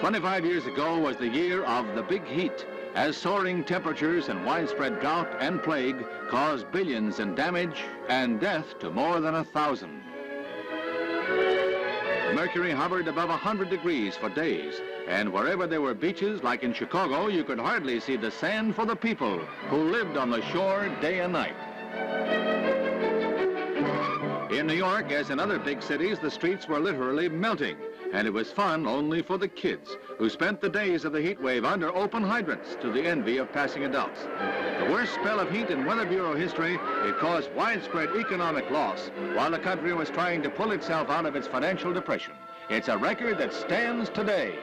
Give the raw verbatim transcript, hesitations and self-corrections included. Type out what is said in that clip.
twenty-five years ago was the year of the big heat, as soaring temperatures and widespread drought and plague caused billions in damage and death to more than a thousand. Mercury hovered above one hundred degrees for days, and wherever there were beaches, like in Chicago, you could hardly see the sand for the people who lived on the shore day and night. In New York, as in other big cities, the streets were literally melting, and it was fun only for the kids, who spent the days of the heat wave under open hydrants, to the envy of passing adults. The worst spell of heat in Weather Bureau history, it caused widespread economic loss, while the country was trying to pull itself out of its financial depression. It's a record that stands today.